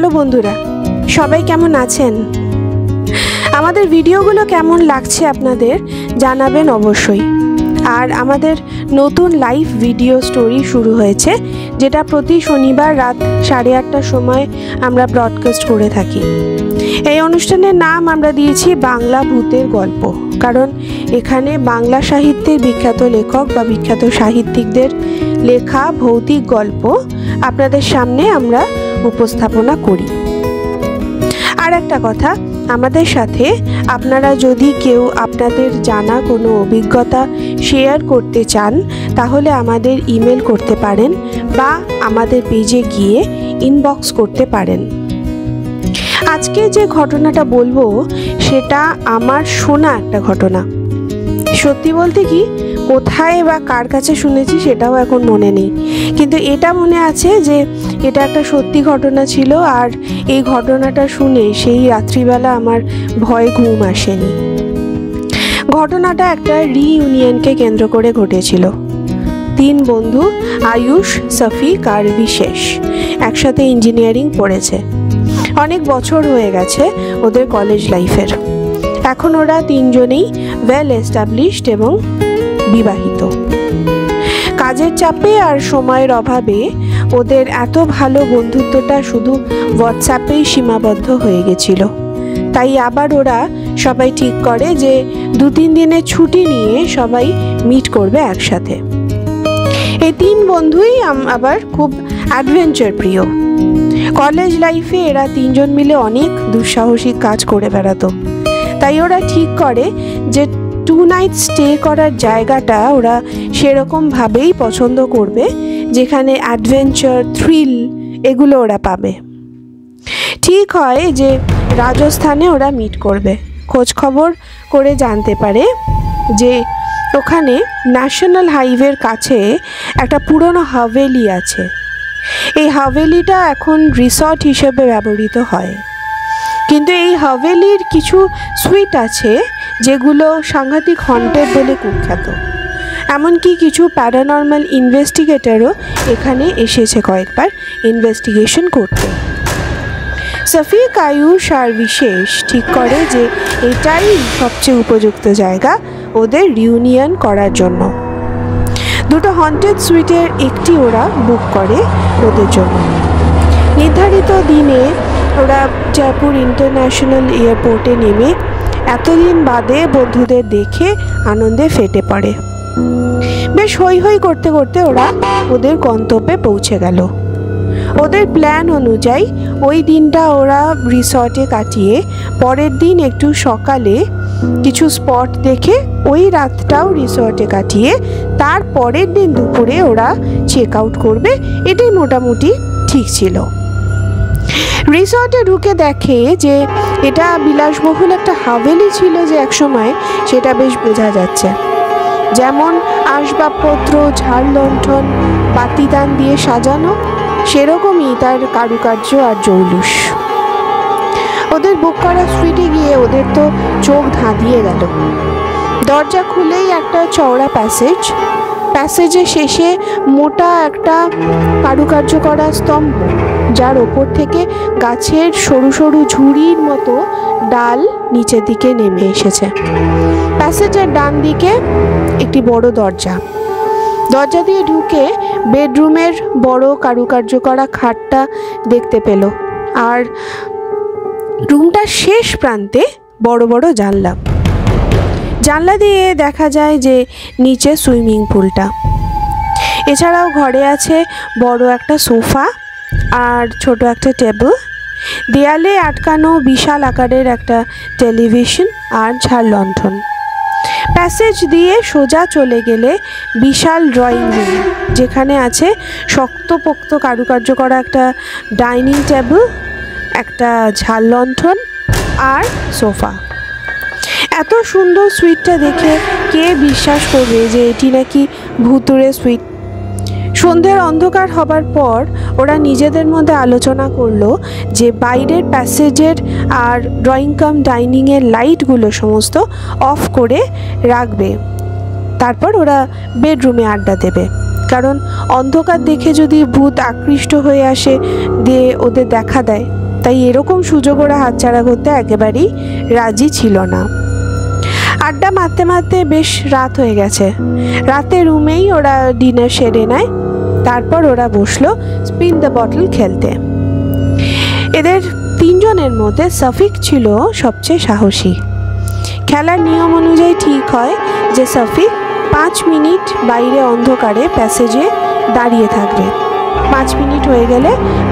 Hello बंधुरा सबाई केमन आছেন আমাদের ভিডিওগুলো কেমন লাগছে আপনাদের জানাবেন অবশ্যই। আর আমাদের নতুন লাইভ ভিডিও স্টোরি শুরু হয়েছে যেটা প্রতি শনিবার রাত 8:30টার সময় আমরা ব্রডকাস্ট করে থাকি। এই অনুষ্ঠানের নাম আমরা দিয়েছি বাংলা ভূতের গল্প, কারণ এখানে বাংলা সাহিত্যের বিখ্যাত লেখক বা বিখ্যাত সাহিত্যিকদের লেখা ভৌতিক গল্প আপনাদের সামনে আমরা উপস্থাপনা করি। আর একটা কথা, আমাদের সাথে আপনারা যদি কেউ আপনাদের জানা কোনো অভিজ্ঞতা শেয়ার করতে চান তাহলে আমাদের ইমেল করতে পারেন বা আমাদের পেজে গিয়ে ইনবক্স করতে পারেন। আজকে যে ঘটনাটা বলবো সেটা আমার শোনা একটা ঘটনা। সত্যি বলতে কি কোথায় বা কার কাছে শুনেছি সেটাও এখন মনে নেই, কিন্তু এটা মনে আছে যে এটা একটা সত্যি ঘটনা ছিল। আর এই ঘটনাটা শুনে সেই রাত্রিবেলা আমার ভয় ঘুম আসেনি। ঘটনাটা একটা রিইউনিয়নকে কেন্দ্র করে ঘটেছিল। তিন বন্ধু আয়ুষ, সফিক আর বিশেষ একসাথে ইঞ্জিনিয়ারিং পড়েছে। অনেক বছর হয়ে গেছে ওদের কলেজ লাইফের। এখন ওরা তিনজনেই ওয়েল এস্টাবলিশড এবং বিবাহিত। কাজের চাপে আর সময়ের অভাবে ওদের এত ভালো বন্ধুত্বটা শুধু হোয়াটসঅ্যাপেই সীমাবদ্ধ হয়ে গেছিল। তাই আবার ওরা সবাই ঠিক করে যে 2-3 দিনের ছুটি নিয়ে সবাই মিট করবে একসাথে। এই তিন বন্ধুই আবার খুব অ্যাডভেঞ্চার প্রিয়। কলেজ লাইফে এরা তিনজন মিলে অনেক দুঃসাহসিক কাজ করে বেড়াতো। তাই ওরা ঠিক করে যে 2 নাইট স্টে করার জায়গাটা ওরা সেরকমভাবেই পছন্দ করবে যেখানে অ্যাডভেঞ্চার, থ্রিল এগুলো ওরা পাবে। ঠিক হয় যে রাজস্থানে ওরা মিট করবে। খোঁজখবর করে জানতে পারে যে ওখানে ন্যাশনাল হাইওয়ের কাছে একটা পুরনো হাভেলি আছে। এই হাভেলিটা এখন রিসর্ট হিসেবে ব্যবহৃত হয়, কিন্তু এই হাভেলির কিছু সুইট আছে যেগুলো সাংঘাতিক হন্টেড বলে কুখ্যাত। এমনকি কিছু প্যারানর্মাল ইনভেস্টিগেটরও এখানে এসেছে কয়েকবার ইনভেস্টিগেশন করতে। সফিক, আয়ুষ আর বিশেষ ঠিক করে যে এটাই সবচেয়ে উপযুক্ত জায়গা ওদের রিউনিয়ন করার জন্য। দুটো হন্টেড সুইটের একটি ওরা বুক করে ওদের জন্য। নির্ধারিত দিনে ওরা জয়পুর ইন্টারন্যাশনাল এয়ারপোর্টে নেমে এতদিন বাদে বন্ধুদের দেখে আনন্দে ফেটে পড়ে। বেশ হই হই করতে করতে ওরা ওদের গন্তব্যে পৌঁছে গেল। ওদের প্ল্যান অনুযায়ী ওই দিনটা ওরা রিসর্টে কাটিয়ে পরের দিন একটু সকালে কিছু স্পট দেখে ওই রাতটাও রিসর্টে কাটিয়ে তার পরের দিন দুপুরে ওরা চেক আউট করবে, এটাই মোটামুটি ঠিক ছিল। রিসর্টে ঢুকে দেখে যে এটা বিলাসবহুল একটা হাভেলি ছিল যে একসময়, সেটা বেশ বোঝা যাচ্ছে। যেমন আসবাবপত্র, ঝাড় লণ্ঠন, বাতিদান দিয়ে সাজানো, সেরকমই তার কারুকার্য আর জৌলুস। ওদের বুক করা সুইটে গিয়ে ওদের তো চোখ ধাঁধিয়ে গেল। দরজা খুলেই একটা চওড়া প্যাসেজের শেষে মোটা একটা কারুকার্য করা স্তম্ভ, যার ওপর থেকে গাছের সরু সরু ঝুড়ির মতো ডাল নিচের দিকে নেমে এসেছে। প্যাসেজের ডান দিকে একটি বড় দরজা দিয়ে ঢুকে বেডরুমের বড় কারুকার্য করা খাটটা দেখতে পেল, আর রুমটার শেষ প্রান্তে বড় বড় জানলা দিয়ে দেখা যায় যে নিচে সুইমিং পুলটা। এছাড়াও ঘরে আছে বড় একটা সোফা আর ছোট একটা টেবিল, দেয়ালে আটকানো বিশাল আকারের একটা টেলিভিশন আর ঝাড় লণ্ঠন। প্যাসেজ দিয়ে সোজা চলে গেলে বিশাল ড্রয়িং রুম, যেখানে আছে শক্তপোক্ত কারুকার্য করা একটা ডাইনিং টেবিল, একটা ঝাড় লণ্ঠন আর সোফা। এত সুন্দর সুইটটা দেখে কে বিশ্বাস করবে যে এটি নাকি ভুতুড়ে সুইট। সন্ধ্যের অন্ধকার হবার পর ওরা নিজেদের মধ্যে আলোচনা করলো যে বাইরের প্যাসেজের আর ড্রয়িং কাম ডাইনিংয়ের লাইটগুলো সমস্ত অফ করে রাখবে। তারপর ওরা বেডরুমে আড্ডা দেবে, কারণ অন্ধকার দেখে যদি ভূত আকৃষ্ট হয়ে আসে দিয়ে ওদের দেখা দেয় তাই এরকম সুযোগ ওরা হাতছাড়া করতে একেবারেই রাজি ছিল না। আড্ডা মারতে মারতে বেশ রাত হয়ে গেছে। রাতে রুমেই ওরা ডিনার সেরে নেয়। তারপর ওরা বসলো স্পিন দ্য বটল খেলতে। এদের তিনজনের মধ্যে সফিক ছিল সবচেয়ে সাহসী। খেলার নিয়ম অনুযায়ী ঠিক হয় যে সফিক 5 মিনিট বাইরে অন্ধকারে প্যাসেজে দাঁড়িয়ে থাকবে। 5 মিনিট হয়ে গেলে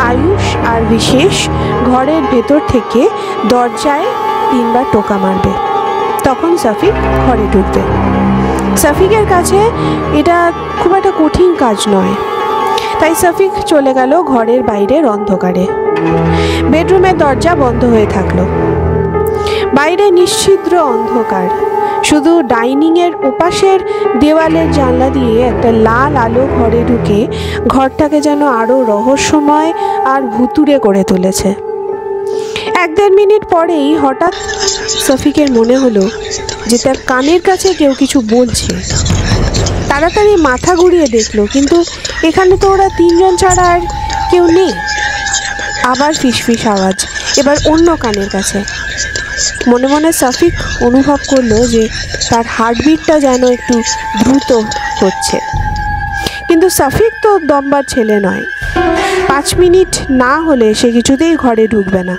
আয়ুষ আর বিশেষ ঘরের ভেতর থেকে দরজায় 3 বার টোকা মারবে, তখন সফিক ঘরে ঢুকবে। সফিকের কাছে এটা খুব একটা কঠিন কাজ নয়, তাই সফিক চলে গেল ঘরের বাইরের অন্ধকারে। বেডরুমের দরজা বন্ধ হয়ে থাকলো। বাইরে নিশ্চিদ্র অন্ধকার, শুধু ডাইনিংয়ের ওপাশের দেওয়ালের জানলা দিয়ে একটা লাল আলো ঘরে ঢুকে ঘরটাকে যেন আরও রহস্যময় আর ভুতুড়ে করে তুলেছে। 1-2 মিনিট পরেই হঠাৎ সফিকের মনে হলো যে তার কানের কাছে কেউ কিছু বলছে। তাড়াতাড়ি মাথা ঘুরিয়ে দেখলো, কিন্তু এখানে তো ওরা তিনজন ছাড়া আর কেউ নেই। আবার ফিসফিস আওয়াজ, এবার অন্য কানের কাছে। মনে মনে সফিক অনুভব করলো যে তার হার্টবিটটা যেন একটু দ্রুত হচ্ছে, কিন্তু সফিক তো দমবার ছেলে নয়। 5 মিনিট না হলে সে কিছুতেই ঘরে ঢুকবে না।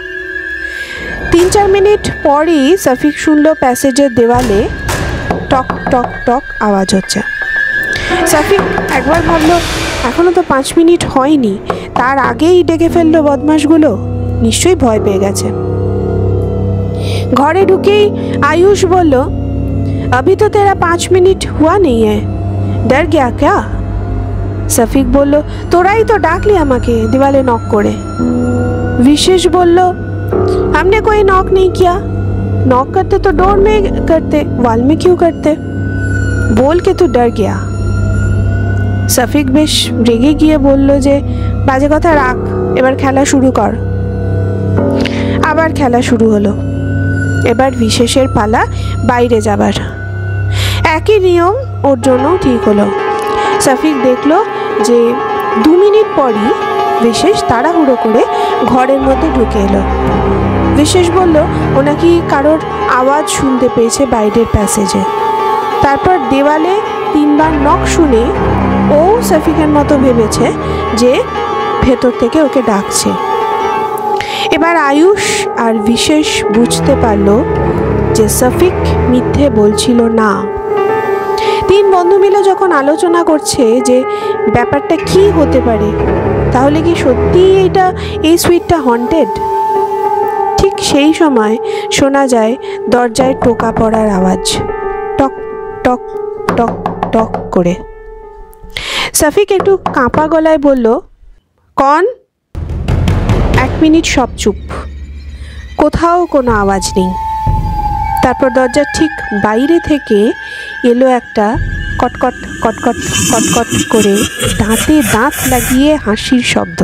3-4 মিনিট পরেই সফিক শুনলো প্যাসেজের দেওয়ালে টক টক টক আওয়াজ হচ্ছে। সফিক একবার ভাবলো এখনও তো 5 মিনিট হয়নি, তার আগেই ডেকে ফেললো বদমাশগুলো, নিশ্চয়ই ভয় পেয়ে গেছে। ঘরে ঢুকেই আয়ুষ বলল, अभी तो तेरा 5 मिनट हुआ नहीं है, डर गया क्या? সফিক বলল, তোরাই তো ডাকলি আমাকে দেওয়ালে নক করে। বিশেষ বলল, हमने कोई नॉक नहीं किया, नॉक करते तो डोर में करते, वाल में क्यों करते? बोल के तू डर गया। সফিক বেশ রেগে গিয়ে বলল যে বাজে কথা রাখ, এবার খেলা শুরু কর। আবার খেলা শুরু হলো। এবার বিশেষের পালা বাইরে যাবার। একই নিয়ম ওর জন্য ঠিক হলো। সফিক দেখলো যে 2 মিনিট পরই বিশেষ তাড়াহুড়ো করে ঘরের মধ্যে ঢুকে এলো। বিশেষ বলল, ও নাকি কারোর আওয়াজ শুনতে পেয়েছে বাইরের প্যাসেজে। তারপর দেওয়ালে 3 বার নক শুনে ও সফিকের মতো ভেবেছে যে ভেতর থেকে ওকে ডাকছে। এবার আয়ুষ আর বিশেষ বুঝতে পারলো যে সফিক মিথ্যে বলছিল না। 3 বন্ধু মিলে যখন আলোচনা করছে যে ব্যাপারটা কি হতে পারে, তাহলে কি সত্যি এই সুইটটা হন্টেড? ঠিক সেই সময় শোনা যায় দরজায় টোকা পড়ার আওয়াজ, টক টক টক টক করে। সফিক একটু কাঁপা গলায় বলল, কন? 1 মিনিট সব চুপ, কোথাও কোনো আওয়াজ নেই। তারপর দরজার ঠিক বাইরে থেকে এলো একটা কটকট কটকট কটকট করে দাঁতে দাঁত লাগিয়ে হাসির শব্দ।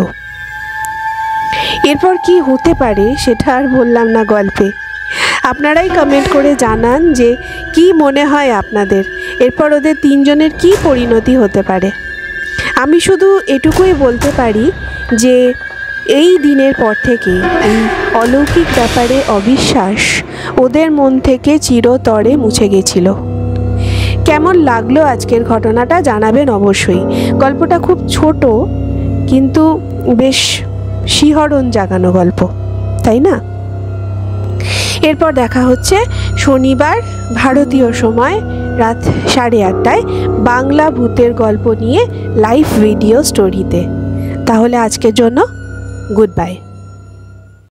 এরপর কি হতে পারে সেটা আর বললাম না গল্পে। আপনারাই কমেন্ট করে জানান যে কি মনে হয় আপনাদের, এরপর ওদের তিনজনের কি পরিণতি হতে পারে। আমি শুধু এটুকুই বলতে পারি যে এই দিনের পর থেকে এই অলৌকিক ব্যাপারে অবিশ্বাস ওদের মন থেকে চিরতরে মুছে গেছিল। কেমন লাগলো আজকের ঘটনাটা জানাবেন অবশ্যই। গল্পটা খুব ছোট, কিন্তু বেশ শিহরণ জাগানো গল্প, তাই না? এরপর দেখা হচ্ছে শনিবার ভারতীয় সময় রাত 8:30টায় বাংলা ভূতের গল্প নিয়ে লাইভ ভিডিও স্টোরিতে। তাহলে আজকের জন্য গুড বাই।